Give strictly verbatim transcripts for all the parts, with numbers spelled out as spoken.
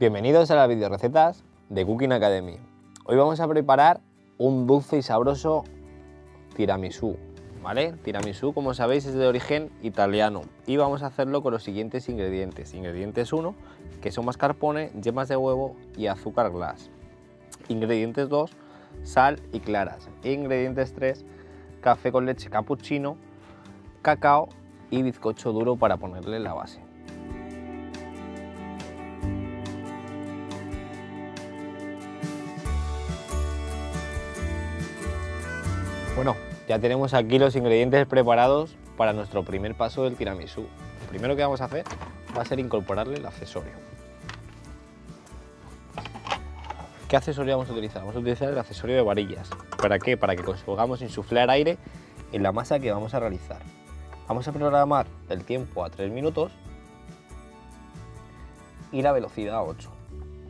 Bienvenidos a las videorecetas de Cooking Academy. Hoy vamos a preparar un dulce y sabroso tiramisú, ¿vale? Tiramisú, como sabéis, es de origen italiano y vamos a hacerlo con los siguientes ingredientes. Ingredientes uno, que son mascarpone, yemas de huevo y azúcar glass. Ingredientes dos, sal y claras. Ingredientes tres, café con leche cappuccino, cacao y bizcocho duro para ponerle la base. Bueno, ya tenemos aquí los ingredientes preparados para nuestro primer paso del tiramisú. Lo primero que vamos a hacer va a ser incorporarle el accesorio. ¿Qué accesorio vamos a utilizar? Vamos a utilizar el accesorio de varillas. ¿Para qué? Para que consigamos insuflar aire en la masa que vamos a realizar. Vamos a programar el tiempo a tres minutos y la velocidad a ocho.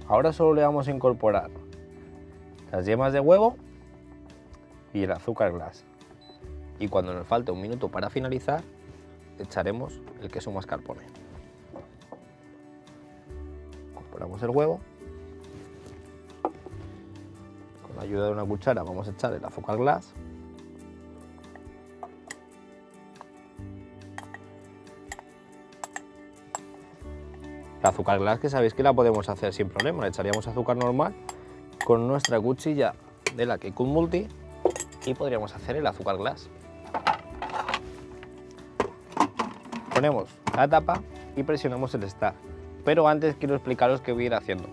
Ahora solo le vamos a incorporar las yemas de huevo y el azúcar glass, y cuando nos falte un minuto para finalizar echaremos el queso mascarpone. Incorporamos el huevo, con la ayuda de una cuchara vamos a echar el azúcar glass la azúcar glass que sabéis que la podemos hacer sin problema. Le echaríamos azúcar normal con nuestra cuchilla de la kCook Multi y podríamos hacer el azúcar glass. Ponemos la tapa y presionamos el start, pero antes quiero explicaros qué voy a ir haciendo.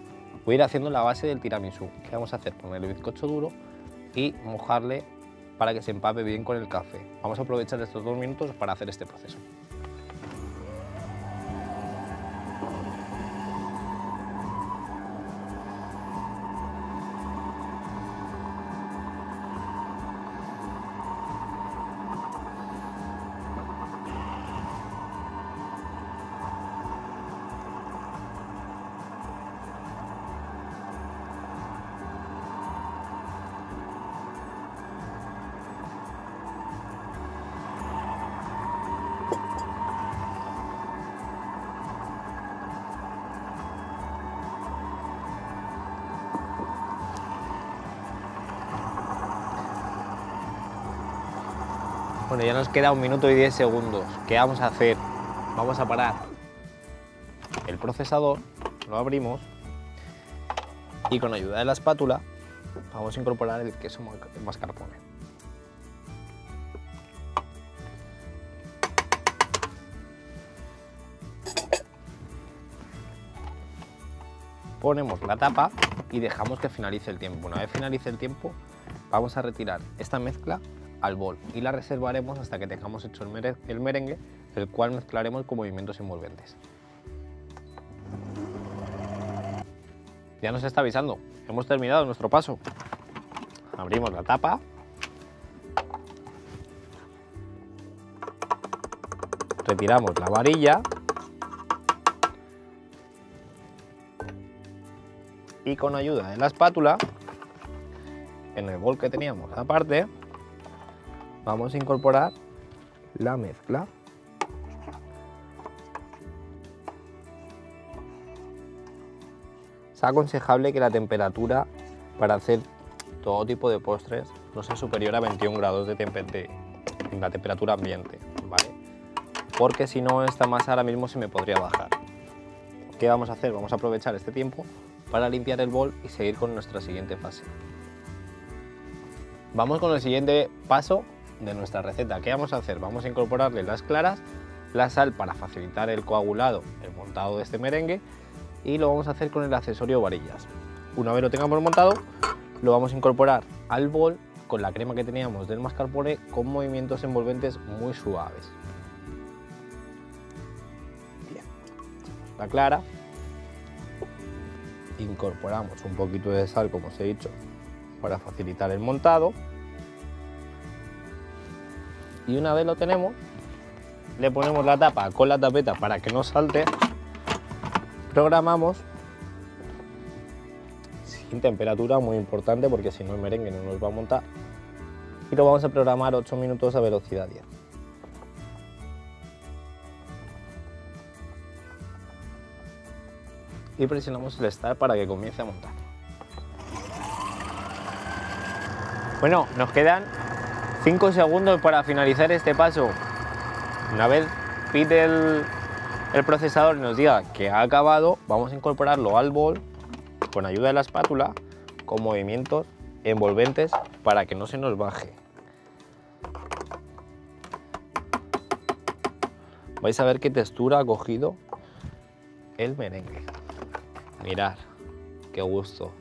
Voy a ir haciendo la base del tiramisú. ¿Qué vamos a hacer? Poner el bizcocho duro y mojarle para que se empape bien con el café. Vamos a aprovechar estos dos minutos para hacer este proceso. Bueno, ya nos queda un minuto y diez segundos. ¿Qué vamos a hacer? Vamos a parar el procesador, lo abrimos y con ayuda de la espátula vamos a incorporar el queso mascarpone. Ponemos la tapa y dejamos que finalice el tiempo. Una vez finalice el tiempo, vamos a retirar esta mezcla al bol y la reservaremos hasta que tengamos hecho el merengue, el cual mezclaremos con movimientos envolventes. Ya nos está avisando, hemos terminado nuestro paso. Abrimos la tapa . Retiramos la varilla y con ayuda de la espátula, en el bol que teníamos aparte, vamos a incorporar la mezcla. Es aconsejable que la temperatura para hacer todo tipo de postres no sea superior a veintiún grados de, de, de la temperatura ambiente, ¿vale? Porque si no, esta masa ahora mismo se me podría bajar. ¿Qué vamos a hacer? Vamos a aprovechar este tiempo para limpiar el bol y seguir con nuestra siguiente fase. Vamos con el siguiente paso de nuestra receta. ¿Qué vamos a hacer? Vamos a incorporarle las claras, la sal para facilitar el coagulado, el montado de este merengue, y lo vamos a hacer con el accesorio varillas. Una vez lo tengamos montado, lo vamos a incorporar al bol con la crema que teníamos del mascarpone, con movimientos envolventes muy suaves. Bien. La clara, incorporamos un poquito de sal, como os he dicho, para facilitar el montado. Y una vez lo tenemos, le ponemos la tapa con la tapeta para que no salte, programamos sin temperatura, muy importante, porque si no el merengue no nos va a montar, y lo vamos a programar ocho minutos a velocidad diez. y presionamos el start para que comience a montar. Bueno, nos quedan cinco segundos para finalizar este paso. Una vez pite el, el procesador y nos diga que ha acabado, vamos a incorporarlo al bol con ayuda de la espátula con movimientos envolventes para que no se nos baje. Vais a ver qué textura ha cogido el merengue. Mirad, qué gusto.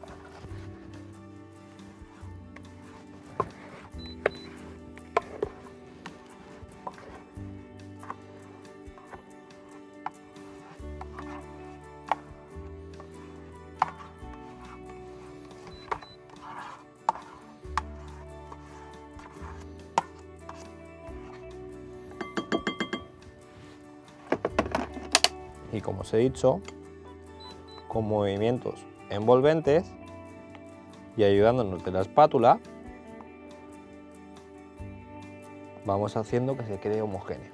Y como os he dicho, con movimientos envolventes y ayudándonos de la espátula, vamos haciendo que se quede homogéneo.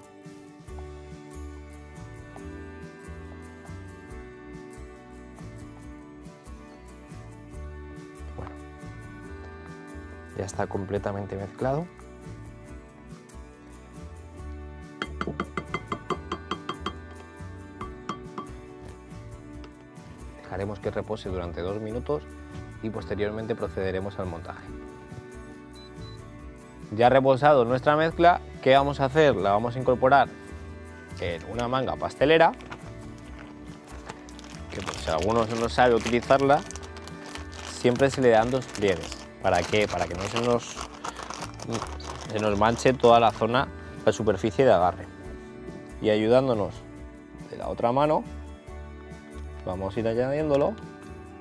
Bueno, ya está completamente mezclado. Haremos que repose durante dos minutos y posteriormente procederemos al montaje. Ya reposado nuestra mezcla, ¿qué vamos a hacer? La vamos a incorporar en una manga pastelera, que pues, si alguno no sabe utilizarla, siempre se le dan dos pliegues. ¿Para qué? Para que no se nos, se nos manche toda la zona, la superficie de agarre. Y ayudándonos de la otra mano, vamos a ir añadiéndolo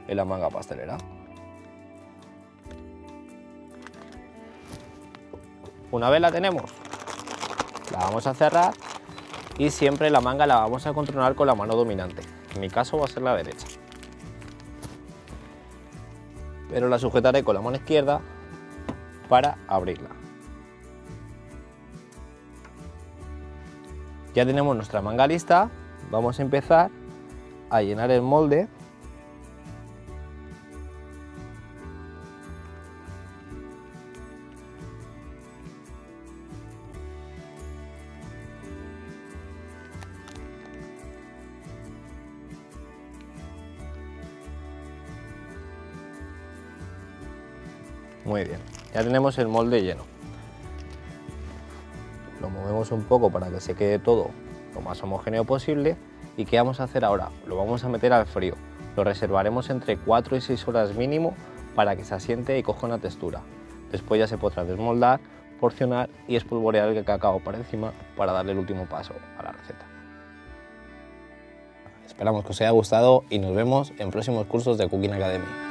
en la manga pastelera. Una vez la tenemos, la vamos a cerrar y siempre la manga la vamos a controlar con la mano dominante. En mi caso va a ser la derecha. Pero la sujetaré con la mano izquierda para abrirla. Ya tenemos nuestra manga lista. Vamos a empezar a llenar el molde muy bien. Ya tenemos el molde lleno, lo movemos un poco para que se quede todo lo más homogéneo posible. ¿Y qué vamos a hacer ahora? Lo vamos a meter al frío. Lo reservaremos entre cuatro y seis horas mínimo para que se asiente y coja una textura. Después ya se podrá desmoldar, porcionar y espolvorear el cacao para encima para darle el último paso a la receta. Esperamos que os haya gustado y nos vemos en próximos cursos de Cooking Academy.